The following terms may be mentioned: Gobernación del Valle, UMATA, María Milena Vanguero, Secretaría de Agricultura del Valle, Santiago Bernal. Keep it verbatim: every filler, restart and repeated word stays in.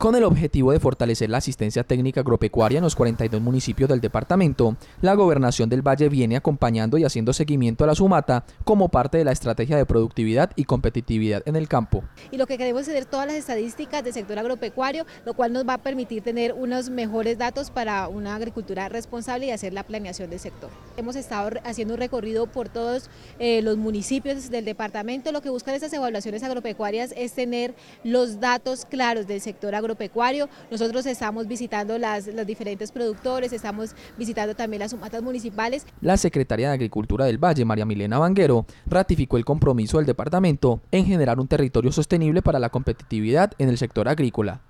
Con el objetivo de fortalecer la asistencia técnica agropecuaria en los cuarenta y dos municipios del departamento, la Gobernación del Valle viene acompañando y haciendo seguimiento a la UMATA como parte de la estrategia de productividad y competitividad en el campo. Y lo que queremos es tener todas las estadísticas del sector agropecuario, lo cual nos va a permitir tener unos mejores datos para una agricultura responsable y hacer la planeación del sector. Hemos estado haciendo un recorrido por todos eh, los municipios del departamento. Lo que buscan estas evaluaciones agropecuarias es tener los datos claros del sector agropecuario. Nosotros estamos visitando las, los diferentes productores, estamos visitando también las UMATAs municipales. La Secretaría de Agricultura del Valle, María Milena Vanguero, ratificó el compromiso del departamento en generar un territorio sostenible para la competitividad en el sector agrícola.